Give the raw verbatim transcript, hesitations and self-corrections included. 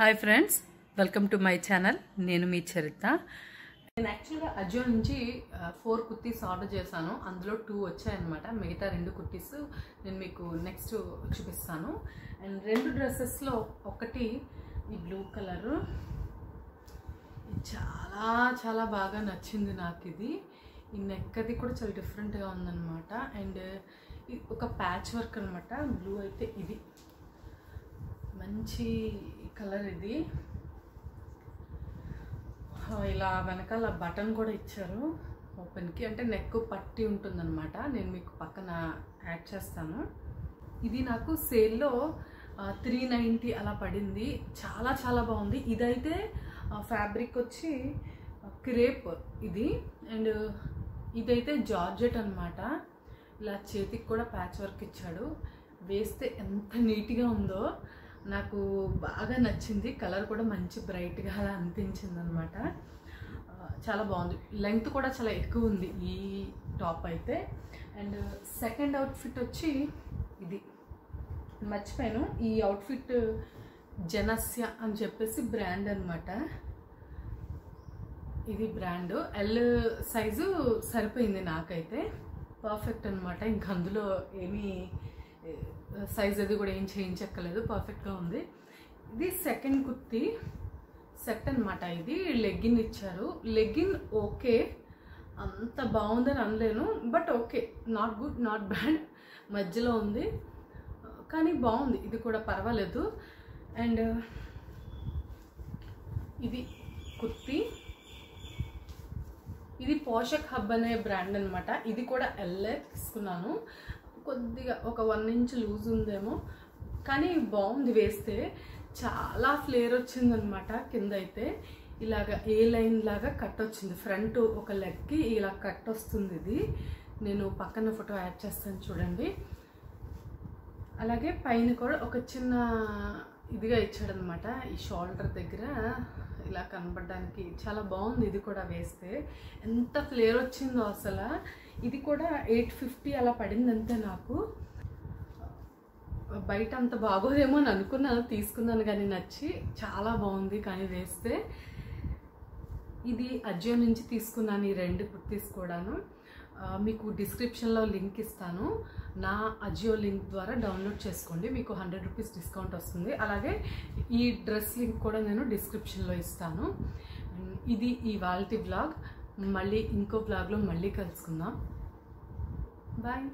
Hi friends, welcome to my channel Nenu Mee Charitha. I actually Ajio nunchi four kurtis order chesanu, andulo two vachayi annamata, migitha rendu kurtis nenu meeku next chupistanu. And rendu dresses lo okati ee blue color chala chala baga nachindi naaku idi. Ee neck adi kuda chala different ga undannamata and ee oka patch work annamata blue aithe idi. Manchi colour इधी इला वेनकाल button कूडा इच्चारु open की अंटे neck पट्टी उंटुंदन्नमाट नेनु मीकु पक्कन ऐड चेस्तानु इदी नाकु सेल लो three ninety अला पड़िंदी चाला चाला बागुंदी इदैते फैब्रिक वच्ची क्रेप इधी अंड इदैते जॉर्जेट अन्नमाट इला चेतिकि कूडा पैच वर्क इच्चाडु वेस्ते एंत नीट गा उंदो నాకు బాగా నచ్చింది కలర్ కూడా మంచి బ్రైట్ గా అలా అనిపించింది అన్నమాట చాలా బాగుంది లెంగ్త్ కూడా చాలా ఎక్కువ ఉంది ఈ టాప్ అయితే అండ్ సెకండ్ అవుట్ ఫిట్ వచ్చి ఇది మర్చిపోయాను ఈ అవుట్ ఫిట్ జనస్య అని చెప్పేసి బ్రాండ్ అన్నమాట ఇది బ్రాండ్ L సైజ్ సరిపోయింది నాకైతే పర్ఫెక్ట్ అన్నమాట ఇంకా అందులో ఏమీ సైజ్ అది కూడా ఏం చేంజ్ అక్కలేదు పర్ఫెక్ట్ గా ఉంది ఇది సెకండ్ కుర్తి సెట్ అన్నమాట ఇది లెగ్గిన్ ఇచ్చారు లెగ్గిన్ ఓకే అంత బాగుందని అనలేను but okay not good not bad మధ్యలో ఉంది కానీ బాగుంది ఇది కూడా పర్వాలేదు అండ్ ఇది కుర్తి ఇది పోషక్ హబ్ అనే బ్రాండ్ అన్నమాట ఇది కూడా ఎల్ తీసుకున్నాను కొద్దిగా ఒక one inch లూజ్ ఉందేమో కానీ బాగుంది వేస్తే చాలా ఫ్లేర్ వచ్చింది అన్నమాట కింద అయితే ఇలాగా ఏ లైన్ లాగా కట్ వచ్చింది ఫ్రంట్ ఒక లెగ్ కి ఇలా కట్ వస్తుంది ఇది నేను పక్కన ఫోటో యాడ్ చేస్తాను చూడండి అలాగే పైన కూడా ఒక చిన్న ఇదిగా ఇచ్చాడు అన్నమాట ఈ షోల్డర్ దగ్గర ఇలా కనబడడానికి చాలా బాగుంది ఇది కూడా వేస్తే ఎంత ఫ్లేర్ వచ్చిందో అసలు ఇది కూడా eight fifty అలా పడిందంటే నాకు బయట అంత బాగోదేమో అని అనుకున్నాను తీసుకున్నాను కానీ నచ్చి చాలా బాగుంది కానీ వేస్తే ఇది అజియో నుంచి తీసుకున్నాను ఈ రెండు కుర్తీస్ కూడాను మీకు డిస్క్రిప్షన్ లో లింక్ ఇస్తాను నా అజియో లింక్ ద్వారా డౌన్లోడ్ చేసుకోండి మీకు one hundred rupees డిస్కౌంట్ వస్తుంది అలాగే ఈ డ్రెస్ లింక్ కూడా నేను డిస్క్రిప్షన్ లో ఇస్తాను ఇది ఈ వాల్టి బ్లాగ్ మళ్ళీ ఇంకో బ్లాగ్ లో మళ్ళీ కలుసుకుందాం బాయ్